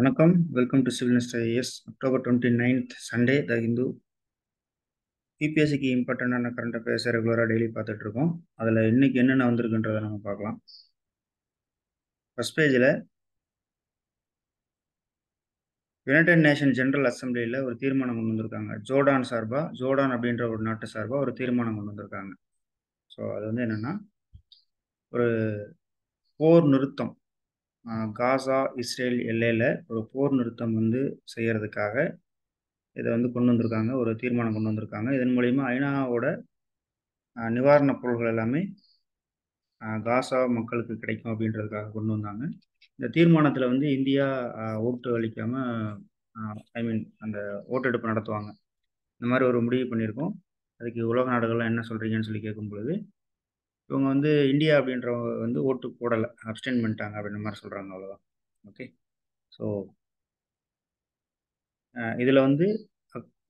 Welcome to Civilnest IAS, October 29th, Sunday, the Hindu. UPSC ki important ana current affairs regular daily paathitu irukom. Adala inniki enna nandirukundradha nama paakalam. First page la United Nations General Assembly la oru theermanam kondu vandirukanga. Jordan abindra oru naatu sarba oru theermanam kondu vandirukanga. So adu vandu enna na oru போர் நிறுத்தம் காசா Israel எல்லையில ஒரு போர் நிறுத்தம் வந்து செய்யறதுக்காக இத வந்து கொண்டு வந்திருக்காங்க ஒரு தீர்மானம் கொண்டு வந்திருக்காங்க இதன் மூலமா ஐநாவோட நிவாரண பொருட்கள் எல்லாமே காசா மக்களுக்கு கிடைக்கும் அப்படின்றதுக்காக கொண்டு வந்தாங்க இந்த தீர்மானத்துல வந்து இந்தியா ஓட்டு அளிக்காம ஐ மீன் அந்த ஓட்டெடுப்பு நடத்துவாங்க இந்த மாதிரி ஒரு முடிவு பண்ணிருக்கோம் அதுக்கு உலக நாடுகள் என்ன சொல்றீங்கன்னு சொல்லி கேட்கும்போது இவங்க வந்து இந்தியா அப்படின்றவங்க வந்து ஓட்டு போடலை அப்ஸ்டெண்ட் பண்ணிட்டாங்க அப்படின்ற மாதிரி சொல்கிறாங்க அவ்வளோதான் ஓகே ஸோ இதில் வந்து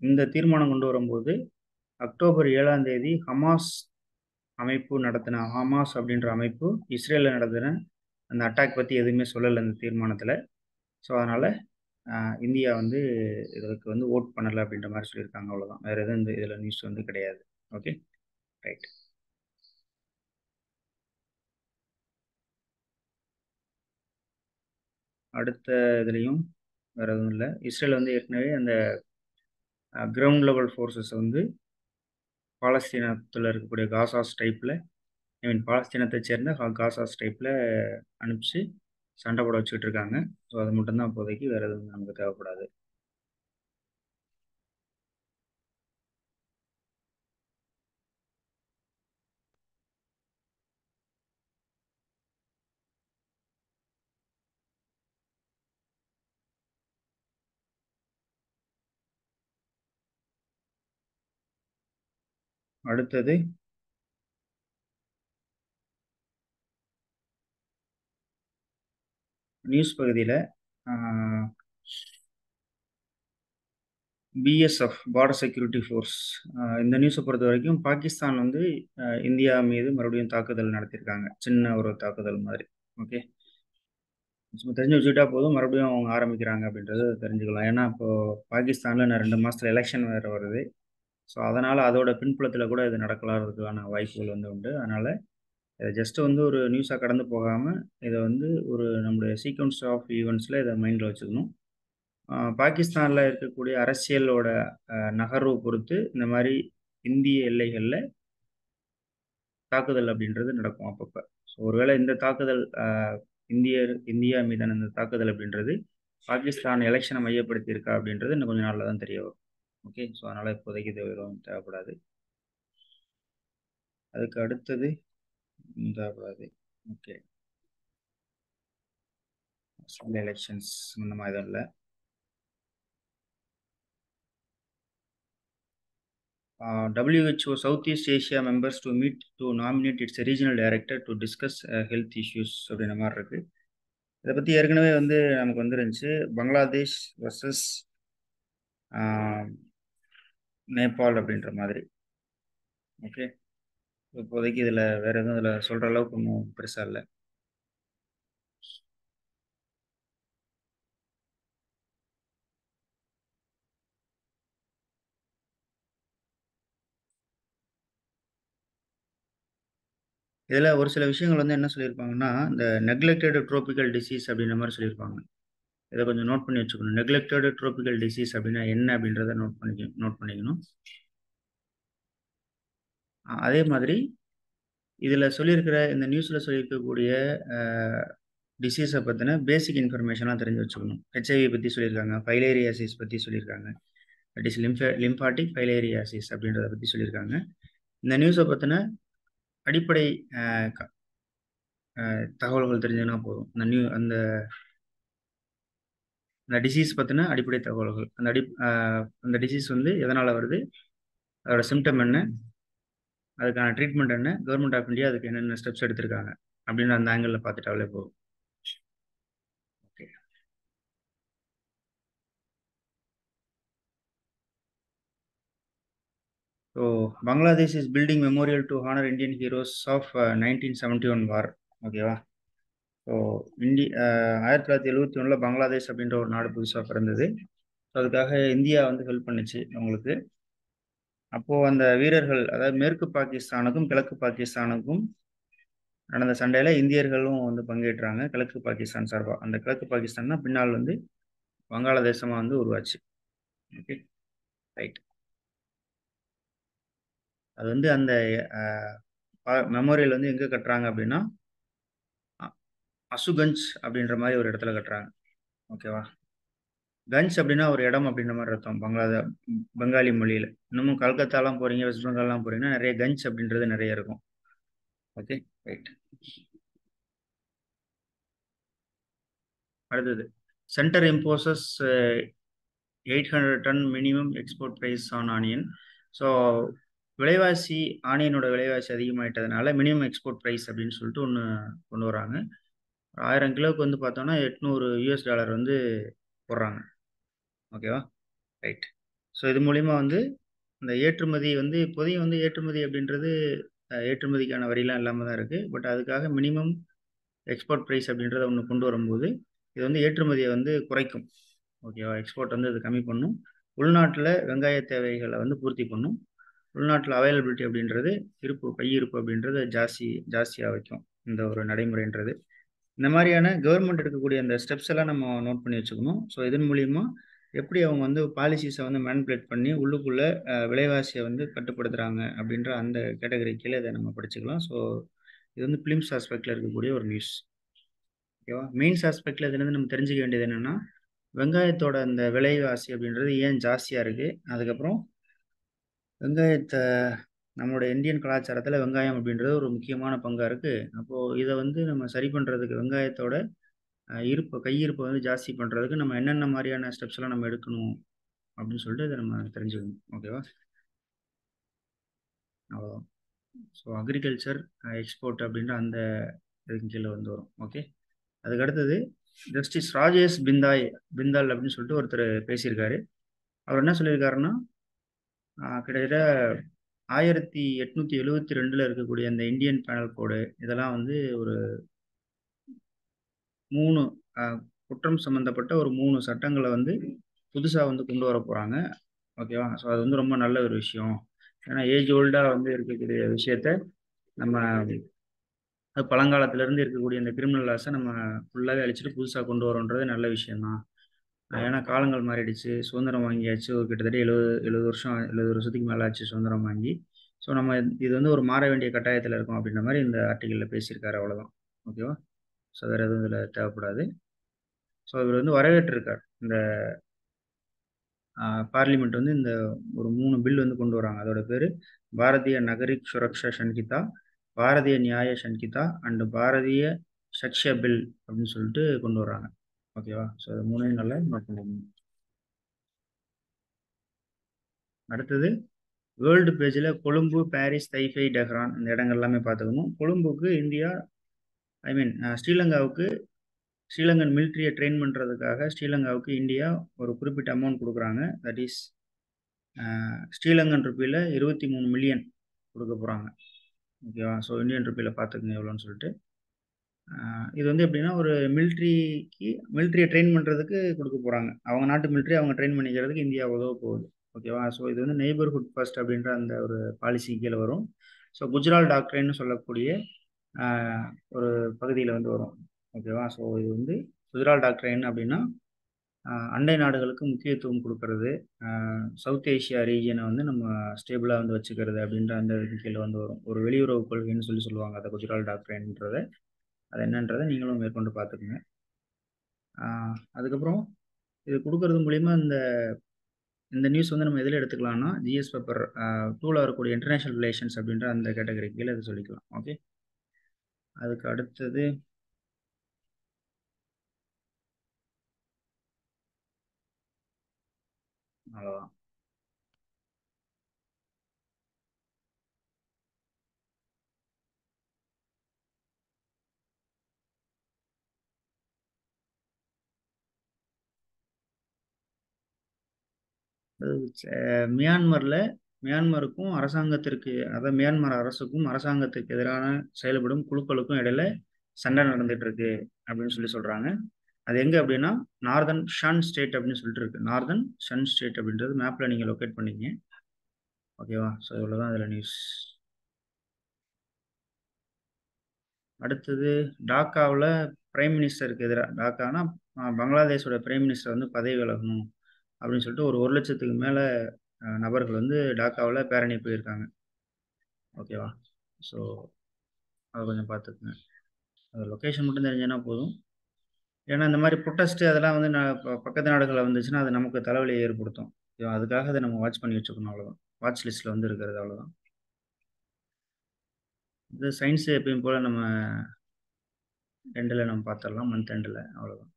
இந்த தீர்மானம் கொண்டு வரும்போது அக்டோபர் 7ஆம் தேதி ஹமாஸ் அமைப்பு நடத்தின ஹமாஸ் அப்படின்ற அமைப்பு இஸ்ரேலில் நடத்தின அந்த அட்டாக் பற்றி எதுவுமே சொல்லலை இந்த தீர்மானத்தில் ஸோ அதனால் இந்தியா வந்து இதுக்கு வந்து ஓட் பண்ணலை அப்படின்ற மாதிரி சொல்லியிருக்காங்க அவ்வளோதான் வேறு எதுவும் இந்த இதில் நியூஸ் வந்து கிடையாது ஓகே ரைட் அடுத்த இதுலேயும் வேறு எதுவும் இல்லை இஸ்ரேல் வந்து ஏற்கனவே அந்த கிரவுண்ட் லெவல் ஃபோர்ஸஸ் வந்து பாலஸ்தீனத்தில் இருக்கக்கூடிய காசாஸ் டைப்பில் ஐ மீன் பாலஸ்தீனத்தை சேர்ந்த காசாஸ் டைப்பில் அனுப்பிச்சு சண்டை போட வச்சுக்கிட்டு இருக்காங்க ஸோ அது மட்டும்தான் அப்போதைக்கு வேறு எதுவும் நமக்கு தேவைப்படாது அடுத்தது நியூஸ் பகுதியில் பிஎஸ்எஃப் பார்டர் செக்யூரிட்டி ஃபோர்ஸ் இந்த நியூஸை பொறுத்த வரைக்கும் பாகிஸ்தான் வந்து இந்தியா மீது மறுபடியும் தாக்குதல் நடத்தியிருக்காங்க சின்ன ஒரு தாக்குதல் மாதிரி ஓகே தெரிஞ்சு வச்சுக்கிட்டா போதும் மறுபடியும் அவங்க ஆரம்பிக்கிறாங்க அப்படின்றது தெரிஞ்சுக்கலாம் ஏன்னா இப்போது பாகிஸ்தானில் நான் 2 மாதத்தில் எலெக்ஷன் வேறு வருது ஸோ அதனால் அதோட பின்புலத்தில் கூட இது நடக்கலாம்ன்றதுக்கான வாய்ப்புகள் வந்து உண்டு அதனால் இதை ஜஸ்ட்டு வந்து ஒரு நியூஸாக கடந்து போகாமல் இதை வந்து ஒரு நம்முடைய சீக்வன்ஸ் ஆஃப் ஈவெண்ட்ஸில் இதை மைண்டில் வச்சுக்கணும் பாகிஸ்தானில் இருக்கக்கூடிய அரசியலோட நகர்வு பொறுத்து இந்த மாதிரி இந்திய எல்லைகளில் தாக்குதல் அப்படின்றது நடக்கும் அப்பப்போ ஸோ ஒருவேளை இந்த தாக்குதல் இந்தியா மீதான இந்த தாக்குதல் அப்படின்றது பாகிஸ்தான் எலெக்ஷனை மையப்படுத்தியிருக்கா அப்படின்றது இன்னும் கொஞ்சம் நாளில் தான் தெரிய வரும் ஓகே ஸோ அதனால் இப்போதைக்கு இது எதுவும் தேவைப்படாது அதுக்கு அடுத்தது தேவைப்படாது ஓகே எலெக்ஷன்ஸ் இந்த மாதிரி எதுவும் இல்லை WHO south east Asia members to nominate its regional director to discuss health issues அப்படின்ற மாதிரி இருக்குது இதை பற்றி ஏற்கனவே வந்து நமக்கு வந்துருந்துச்சு பங்களாதேஷ் வர்சஸ் நேபாள் அப்படின்ற மாதிரி ஓகே இப்போதைக்கு இதில் வேறு எதுவும் இதில் சொல்கிற அளவுக்கு ஒன்றும் பெருசாக இல்லை இதில் ஒரு சில விஷயங்கள் வந்து என்ன சொல்லியிருப்பாங்கன்னா இந்த நெக்லெக்டட் ட்ரோபிக்கல் டிசீஸ் அப்படின்ற மாதிரி சொல்லியிருப்பாங்க இதை கொஞ்சம் நோட் பண்ணி வச்சுக்கணும் நெக்லெக்டட் ட்ரோபிக்கல் டிசீஸ் அப்படின்னா என்ன அப்படின்றத நோட் பண்ணிக்கணும் அதே மாதிரி இதில் சொல்லியிருக்கிற இந்த நியூஸில் சொல்லியிருக்கக்கூடிய டிசீஸை பற்றின பேசிக் இன்ஃபர்மேஷனாக தெரிஞ்சு வச்சுக்கணும் ஹெச்ஐவி பற்றி சொல்லியிருக்காங்க ஃபைலேரியாசிஸ் பற்றி சொல்லியிருக்காங்க தட் இஸ் லிம்பாட்டிக் ஃபைலேரியாசிஸ் அப்படின்றத பற்றி சொல்லியிருக்காங்க இந்த நியூஸை பற்றின அடிப்படை தகவல்கள் தெரிஞ்சதுன்னா போதும் அந்த டிசீஸ் பற்றின அடிப்படை தகவல்கள் அந்த டிசீஸ் வந்து எதனால் வருது அதோட சிம்டம் என்ன அதுக்கான ட்ரீட்மெண்ட் என்ன கவர்மெண்ட் ஆஃப் இந்தியா அதுக்கு என்னென்ன ஸ்டெப்ஸ் எடுத்திருக்காங்க அப்படின்னு அந்த ஆங்கிளில் பார்த்துட்டாலே போதும் okay so Bangladesh is building memorial to honour Indian heroes of 1971 war ஓகேவா India, Ayatollah Bangladesh have been to Nadapursa for another. So the India on the help on the Apo and the Vira Hill, other Mirku Pakistanakum, Kalaku Pakistanakum, and the Sandela, India Hello on the Pangetranga, Kalaku Pakistan Sarva, and the Kalaku Pakistana, Pinal on the Bangladesamandu Uruachi. Okay, right. Adundi and the memorial on the Inka Katranga Bina. Asuganj அப்படின்ற மாதிரி ஒரு இடத்துல கட்டறாங்க ஓகேவா கஞ்ச் அப்படினா ஒரு இடம் அப்படின மாதிரி அர்த்தம் பங்களாதேஷ் பெங்காலி மொழியில நம்ம கல்கத்தாலாம் போறீங்க வெஸ்ட் பெங்கால்லாம் போறீங்க நிறைய கஞ்ச் அப்படின்றது நிறைய இருக்கும் ஓகே ரைட் அடுத்து centre imposes 800 tonne minimum export price on onion so விலைவாசி ஆனியனோட விலைவாசி அதிகமாயிட்டதனால மினிமம் எக்ஸ்போர்ட் பிரைஸ் அப்படினு சொல்லிட்டு ஒன்னு கொண்டு வராங்க 1000 கிலோக்கு வந்து பார்த்தோம்னா $800 வந்து போடுறாங்க ஓகேவா ரைட் சோ இது மூலமா வந்து அந்த ஏற்றுமதி வந்து பொதுவா வந்து ஏற்றுமதி அப்படின்றது ஏற்றுமதிக்கான வரிலாம் இல்லாம தான் இருக்கு பட் அதுக்காக மினிமம் எக்ஸ்போர்ட் பிரைஸ் அப்படின்றத ஒன்னு கொண்டு வரும்போது இது வந்து ஏற்றுமதியை வந்து குறைக்கும் ஓகேவா எக்ஸ்போர்ட் வந்து இது கம்மி பண்ணும் உள்நாட்டுல வெங்காய தேவைகளை வந்து பூர்த்தி பண்ணும் உள்நாட்டுல அவேலபிலிட்டி அப்படின்றது இருப்பு கையிருப்பு அப்படின்றது ஜாஸ்தியா வைக்கும் இந்த ஒரு நடைமுறைன்றது இந்த மாதிரியான கவர்மெண்ட் எடுக்கக்கூடிய அந்த ஸ்டெப்ஸ் எல்லாம் நம்ம நோட் பண்ணி வச்சுக்கணும் சோ இதன் மூலமா எப்படி அவங்க வந்து பாலிசிஸ வந்து மேனிபுலேட் பண்ணி உள்ளுக்குள்ள விலைவாசியை வந்து கட்டுப்படுத்துறாங்க அப்படின்ற அந்த கேட்டகரிக்குல இத நம்ம படிச்சுக்கலாம் சோ இது வந்து பிலிம்ஸ் அஸ்பெக்ட்ல இருக்கக்கூடிய ஒரு நியூஸ் ஓகேவா மெயின்ஸ் அஸ்பெக்ட்ல இருந்து நம்ம தெரிஞ்சிக்க வேண்டியது என்னன்னா வெங்காயத்தோட அந்த விலைவாசி அப்படின்றது ஏன் ஜாஸ்தியா இருக்கு அதுக்கு அப்புறம் வெங்காயத்தை நம்மளோட இந்தியன் கலாச்சாரத்துல வெங்காயம் அப்படின்றது ஒரு முக்கியமான பங்கா இருக்கு அப்போ இத வந்து நம்ம சரி பண்றதுக்கு வெங்காயத்தோட இருப்பு கையிருப்பு வந்து ஜாஸ்தி பண்றதுக்கு நம்ம என்னென்ன மாதிரியான ஸ்டெப்ஸ் எல்லாம் நம்ம எடுக்கணும் அப்படினு சொல்லிட்டு இத நம்ம தெரிஞ்சுக்கணும் ஓகேவா சோ அக்ரிகல்ச்சர் எக்ஸ்போர்ட் அப்படின்ற அந்த இதுக்குள்ள வந்து வரும் ஓகே அதுக்கு அடுத்து ஜஸ்டிஸ் ராஜேஷ் பிந்தால் அப்படினு சொல்லிட்டு ஒருத்தர் பேசியிருக்காரு அவர் என்ன சொல்லியிருக்காருன்னா கிட்டத்தட்ட 1872ல இருக்கக்கூடிய அந்த இந்தியன் பேனல் கோடு இதெல்லாம் வந்து ஒரு 3 குற்றம் சம்பந்தப்பட்ட ஒரு 3 சட்டங்களை வந்து புதுசா வந்து கொண்டு வர போறாங்க ஓகேவா சோ அது வந்து ரொம்ப நல்ல ஒரு விஷயம் ஏனா ஏஜ் ஓல்டா வந்து இருக்கக்கூடிய விஷயத்தை நம்ம பழங்காலத்துல இருந்து இருக்கக்கூடிய அந்த கிரிமினல் லாஸை நம்ம ஃபுல்லாவே அழிச்சிட்டு புதுசா கொண்டு வரோம்ன்றது நல்ல விஷயம் தான் ஏன்னா காலங்கள் மாறிடுச்சு சுதந்திரம் வாங்கியாச்சு ஒரு கிட்டத்தட்ட 70 வருஷத்துக்கு மேல ஆச்சு சுதந்திரம் வாங்கி சோ நம்ம இது வந்து ஒரு மாற வேண்டிய கட்டாயத்துல இருக்கும் அப்படிங்கிற மாதிரி இந்த ஆர்டிகல்ல பேசியிருக்காரு அவ்வளவுதான் ஓகேவா சோ வேற எதுவும் இதுல தேவைப்படாது சோ இவர் வந்து வரவேற்றிருக்கார் இந்த பார்லிமெண்ட் வந்து இந்த ஒரு 3 பில் வந்து கொண்டு வராங்க அதோட பேரு பாரதிய நகரிக் சுரக்ஷா சன்ஹிதா பாரதிய நியாய சன்ஹிதா அண்ட் பாரதிய சக்ஷா பில் அப்படின்னு சொல்லிட்டு கொண்டு வராங்க ஓகேவா சோ இது மூணையும் நல்லா நோட் பண்ணிக்கணும் அடுத்து வேர்ல்ட் பேஜ்ல கொழும்பு பாரிஸ் தைஃபை டெஹ்ரான் இந்த இடங்கள் எல்லாமே பாத்துக்கணும் கொழும்புக்கு இந்தியா ஸ்ரீலங்காவுக்கு ஸ்ரீலங்கன் military ட்ரெயின் பண்றதுக்காக ஸ்ரீலங்காவுக்கு இந்தியா ஒரு குறிப்பிட்ட அமௌண்ட் கொடுக்கறாங்க தட் இஸ் ஸ்ரீலங்கன் ரூபாயில 23 மில்லியன் கொடுக்க போறாங்க ஓகேவா சோ இந்தியன் ரூபாயில பாத்துக்கங்க எவ்வளவுன்னு சொல்லிட்டு இது வந்து எப்படினா ஒரு military ட்ரெயின் பண்றதுக்கு கொடுக்க போறாங்க அவங்க நாட்டு military அவங்க ட்ரெயின் பண்ணிக்கிறதுக்கு இந்தியா உதவ போகுது ஓகேவா சோ இது வந்து neighborhood first அப்படிங்கற அந்த ஒரு பாலிசி கீழ வரும் சோ குஜரால் doctrine னு சொல்லக்கூடிய ஒரு பகுதியில வந்து வரும் ஓகேவா சோ இது வந்து குஜரால் doctrine அப்படினா அண்டை நாடுகளுக்கு முக்கியத்துவம் கொடுக்கிறது சவுத் ஏசியா ரீஜியனை வந்து நம்ம ஸ்டேபிளா வந்து வச்சுக்கிறது அப்படிங்கற அந்த கீழ வந்து வரும் ஒரு வெளியுறவு கொள்கைன்னு சொல்லி சொல்வாங்க அத குஜரால் doctrineன்றதை அது என்னன்றதை நீங்களும் மேற்கொண்டு பார்த்துக்கங்க அதுக்கு அப்புறம் இது கொடுக்கிறது மூலமா இந்த நியூஸ் வந்து நம்ம எதில எடுத்துக்கலாம்னா ஜிஎஸ் பேப்பர் 2ல இருக்கக்கூடிய இன்டர்நேஷனல் ரிலேஷன்ஸ் அப்படிங்கற அந்த கேட்டகரிக்குள்ள இது சொல்லிக்கலாம் ஓகே அதுக்கு அடுத்து அவ்வளவுதான் மியான்மருக்கும் அரசாங்கத்திற்கு அதாவது மியான்மர் அரசுக்கும் அரசாங்கத்திற்கு எதிரான செயல்படும் குழுக்களுக்கும் இடையில சண்டை நடந்துட்டு இருக்கு அப்படின்னு சொல்லி சொல்றாங்க. அது எங்க அப்படின்னா நார்தன் ஷன் ஸ்டேட் அப்படின்னு சொல்லிட்டு இருக்கு. நார்தன் ஷன் ஸ்டேட் அப்படின்றது மேப்ல நீங்க லொக்கேட் பண்ணீங்க. ஓகேவா? ஸோ இவ்வளவுதான் இதுல நியூஸ். அடுத்தது டாக்காவில் பிரைம் மினிஸ்டருக்கு எதிராக, டாக்கானா பங்களாதேஷோட பிரைம் மினிஸ்டர் வந்து பதவி விலகணும் அப்படின்னு சொல்லிட்டு 1,00,000க்கு மேலே நபர்கள் வந்து டாக்காவில் பேரணி போயிருக்காங்க. ஓகேவா? ஸோ அதை கொஞ்சம் பார்த்துக்குங்க. அது லொக்கேஷன் மட்டும் தெரிஞ்சுன்னா போதும். ஏன்னா இந்த மாதிரி புரொட்டஸ்ட்டு அதெல்லாம் வந்து பக்கத்து நாடுகளில் வந்துச்சுன்னா அது நமக்கு தலைவலியை ஏற்படுத்தும். ஓகேவா? அதுக்காக அதை நம்ம வாட்ச் பண்ணி வச்சுக்கணும். அவ்வளோதான், வாட்ச் லிஸ்ட்டில் வந்து இருக்கிறது. அவ்வளோதான். இது சயின்ஸு எப்பயும் போல் நம்ம எண்டில் நம்ம பார்த்துடலாம், மந்த் எண்டில். அவ்வளோதான்.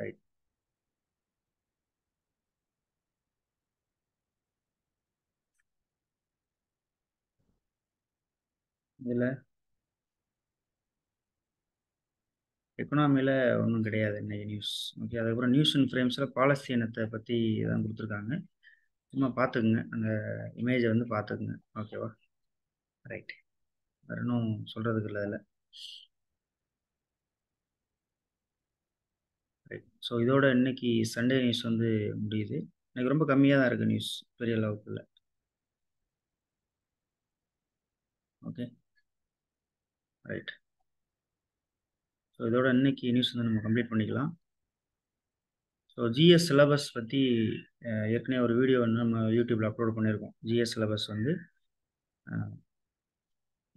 ரைட். இதில் எக்கனாமியில் ஒன்றும் கிடையாது இன்னைக்கு நியூஸ். ஓகே. அதுக்கப்புறம் நியூஸ் அண்ட் ஃப்ரேம்ஸில் பாலஸ்தீனத்தை பற்றி தான் கொடுத்துருக்காங்க. சும்மா பார்த்துக்குங்க, அந்த இமேஜை வந்து பார்த்துக்குங்க. ஓகேவா? ரைட். வேறு இன்னும் சொல்கிறதுக்கு இல்லை அதில். ரைட். ஸோ இதோட இன்னைக்கு சண்டே நியூஸ் வந்து முடியுது. இன்னைக்கு ரொம்ப கம்மியாக தான் இருக்குது நியூஸ், பெரிய அளவுக்கு இல்லை. ஓகே. ரைட். ஸோ இதோட இன்னைக்கு நியூஸ் வந்து நம்ம கம்ப்ளீட் பண்ணிக்கலாம். ஸோ ஜிஎஸ் சிலபஸ் பற்றி ஏற்கனவே ஒரு வீடியோ வந்து நம்ம யூடியூப்பில் அப்லோட் பண்ணியிருக்கோம். ஜிஎஸ் சிலபஸ் வந்து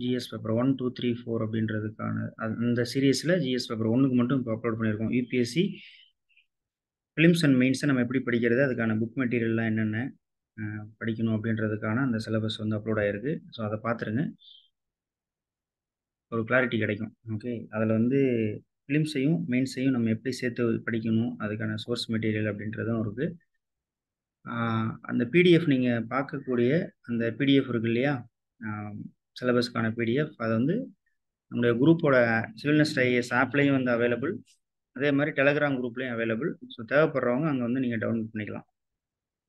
ஜிஎஸ் பேப்பர் 1, 2, 3, 4 அப்படின்றதுக்கான அந்த சீரீஸில் ஜிஎஸ் பேப்பர் 1க்கு மட்டும் இப்போ அப்லோட் பண்ணியிருக்கோம். யூபிஎஸ்சி பிலிம்ஸ் அண்ட் மெயின்ஸை நம்ம எப்படி படிக்கிறது, அதுக்கான புக் மெட்டீரியல்லாம் என்னென்ன படிக்கணும் அப்படின்றதுக்கான அந்த சிலபஸ் வந்து அப்லோட் ஆகிருக்கு. ஸோ அதை பார்த்துருங்க, ஒரு கிளாரிட்டி கிடைக்கும். ஓகே. அதில் வந்து ஃபிலிம்ஸையும் மெயின்ஸையும் நம்ம எப்படி சேர்த்து படிக்கணும், அதுக்கான சோர்ஸ் மெட்டீரியல் அப்படின்றதும் இருக்குது. அந்த பிடிஎஃப் நீங்கள் பார்க்கக்கூடிய அந்த பிடிஎஃப் இருக்குது இல்லையா, சிலபஸ்க்கான பிடிஎஃப், அது வந்து நம்முடைய குரூப்போட சிவில்னஸ்ட் ஐஏஎஸ் ஆப்லேயும் வந்து அவைலபிள், அதே மாதிரி டெலகிராம் குரூப்லேயும் அவைலபிள். ஸோ தேவைப்படுறவங்க அங்கே வந்து நீங்கள் டவுன்லோட் பண்ணிக்கலாம்.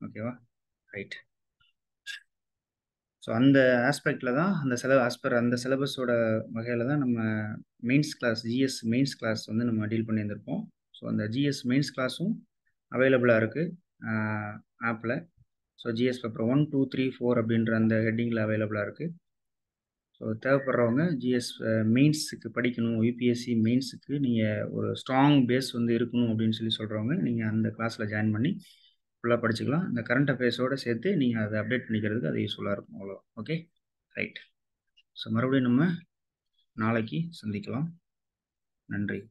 ஓகேவா? ரைட். ஸோ அந்த ஆஸ்பெக்டில் தான் அந்த அந்த சிலபஸோட வகையில் தான் நம்ம mains class, GS mains class வந்து நம்ம டீல் பண்ணியிருந்திருப்போம். ஸோ அந்த ஜிஎஸ் மெயின்ஸ் கிளாஸும் அவைலபிளாக இருக்குது ஆப்பில். ஸோ ஜிஎஸ் பேப்பர் 1, 2, 3, 4 அப்படின்ற அந்த ஹெட்டிங்கில் அவைலபிளாக இருக்குது. ஸோ தேவைப்படுறவங்க ஜிஎஸ் மெயின்ஸுக்கு படிக்கணும், யூபிஎஸ்சி மெயின்ஸுக்கு நீங்கள் ஒரு ஸ்ட்ராங் பேஸ் வந்து இருக்கணும் அப்படின்னு சொல்லி சொல்கிறவங்க நீங்கள் அந்த கிளாஸில் ஜாயின் பண்ணி ஃபுல்லாக படிச்சுக்கலாம். இந்த கரண்ட் அஃபேர்ஸோடு சேர்த்து நீங்கள் அதை அப்டேட் பண்ணிக்கிறதுக்கு அது யூஸ்ஃபுல்லாக இருக்கும். அவ்வளோ. ஓகே. ரைட். ஸோ மறுபடியும் நம்ம நாளைக்கு சந்திக்கலாம். நன்றி.